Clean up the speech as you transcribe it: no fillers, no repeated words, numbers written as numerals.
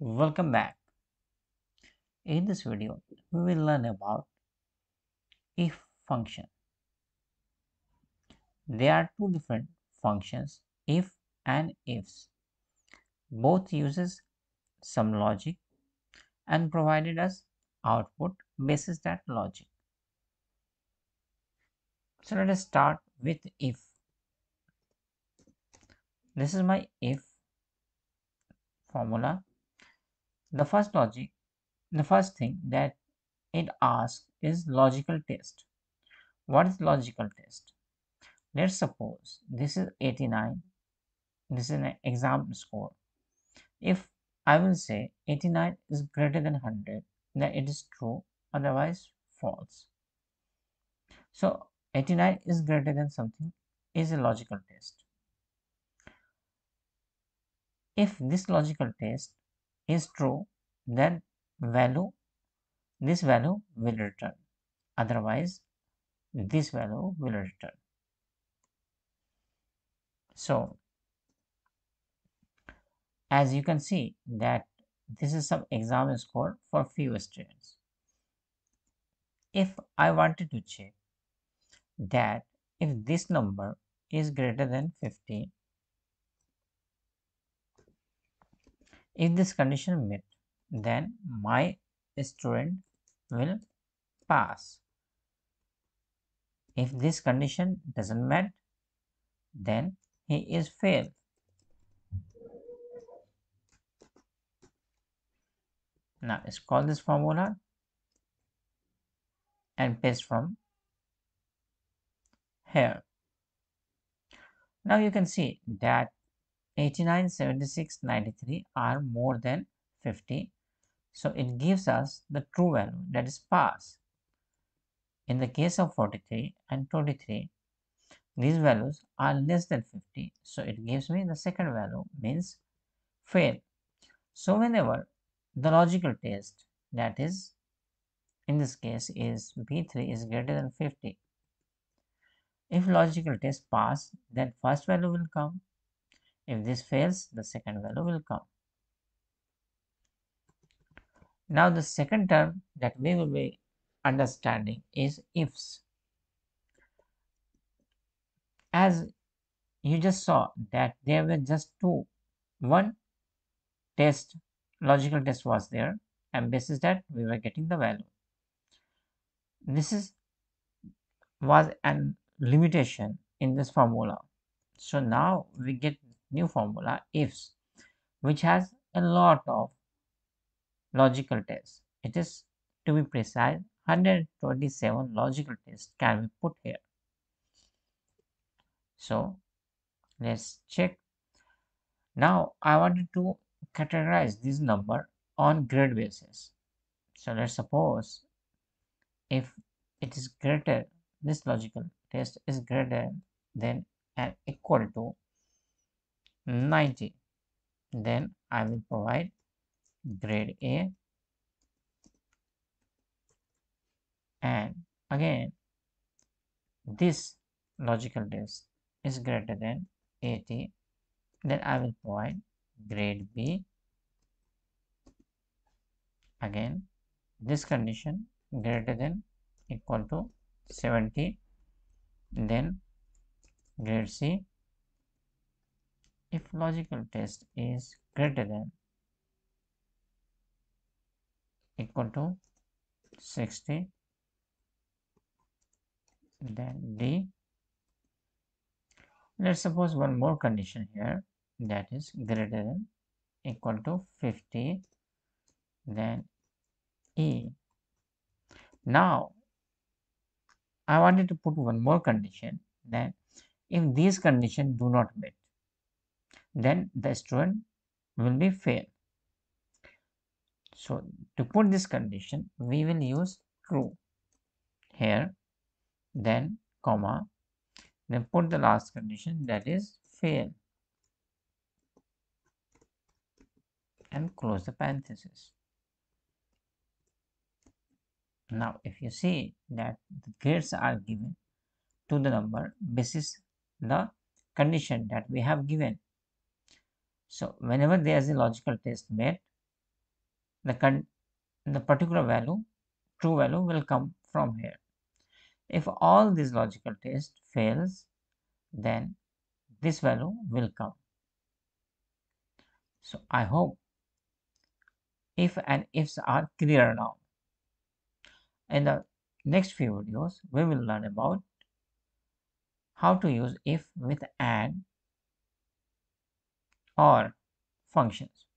Welcome back. In this video, we will learn about if function. There are two different functions, if and ifs. Both uses some logic and provided us output basis that logic. So let us start with if. This is my if formula. The first thing that it asks is logical test. What is logical test? Let's suppose this is 89. This is an exam score. If I will say 89 is greater than 100, then it is true, otherwise false. So 89 is greater than something is a logical test. If this logical test is true, then this value will return, otherwise this value will return. So as you can see that this is some exam score for few students. If I wanted to check that if this number is greater than 50, if this condition met, then my student will pass. If this condition doesn't met, then he is failed. Now let's call this formula and paste from here. Now you can see that 89, 76, 93 are more than 50. So it gives us the true value, that is pass. In the case of 43 and 23, these values are less than 50. So it gives me the second value, means fail. So whenever the logical test, that is in this case is B3 is greater than 50. If logical test pass, then first value will come. If this fails, the second value will come. Now the second term that we will be understanding is ifs. As you just saw that there were just two. One test, logical test was there, and basis that we were getting the value. This was an limitation in this formula. So now we get new formula ifs, which has a lot of logical tests. It is, to be precise, 127 logical tests can be put here. So let's check. Now I wanted to categorize this number on grade basis. So let's suppose if it is greater, this logical test is greater than and equal to 90, then I will provide grade A, and again this logical test is greater than 80, then I will provide grade B. Again this condition greater than equal to 70, then grade C. If logical test is greater than equal to 60, then D. Let's suppose one more condition here, that is greater than equal to 50, then E. Now I wanted to put one more condition, that if these conditions do not meet, then the student will be failed. So to put this condition, we will use true here, then comma, then put the last condition, that is fail, and close the parenthesis. Now if you see that the grades are given to the number basis the condition that we have given. So whenever there is a logical test met, the particular value, true value, will come from here. If all these logical test fails, then this value will come. So I hope if and ifs are clear now. In the next few videos, we will learn about how to use if with and or functions.